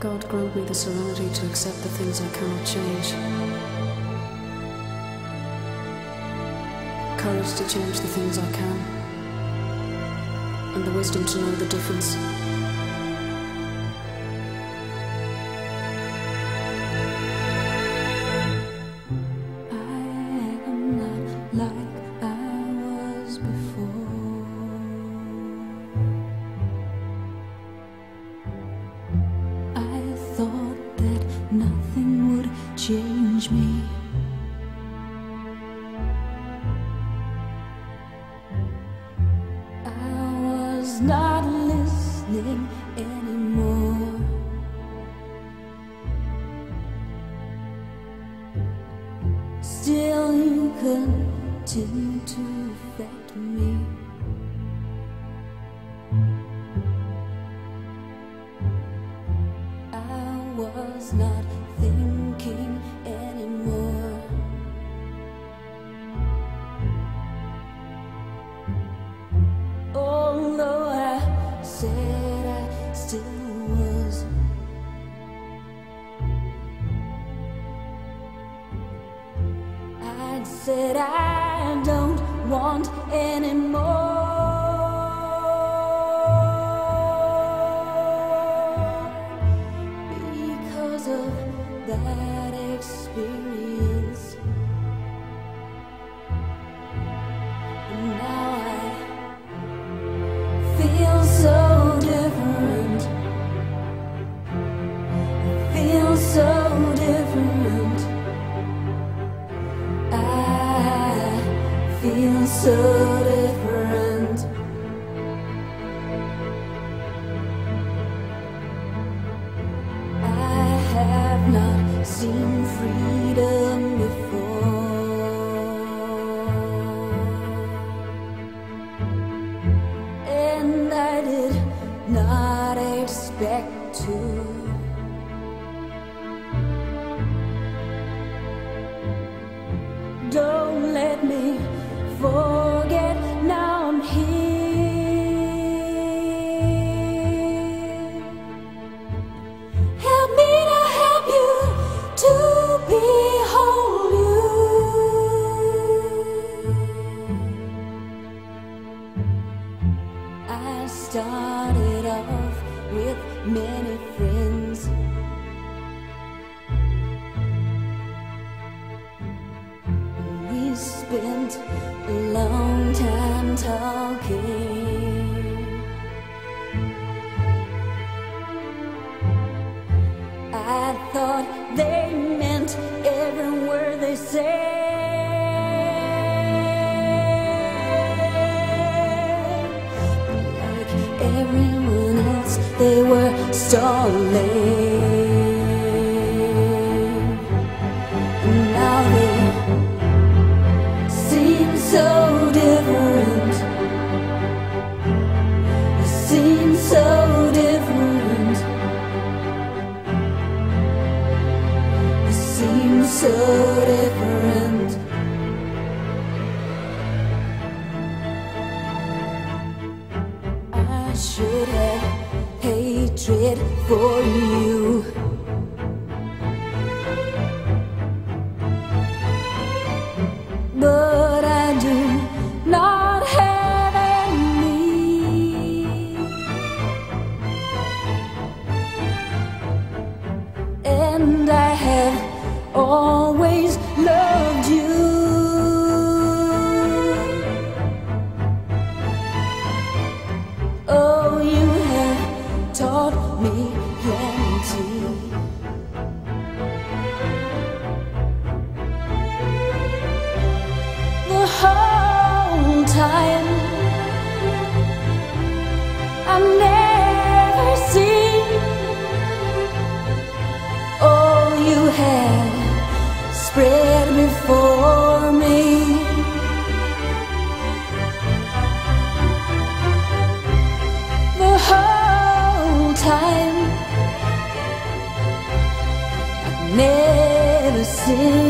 God, grant me the serenity to accept the things I cannot change, courage to change the things I can, and the wisdom to know the difference. Never seen.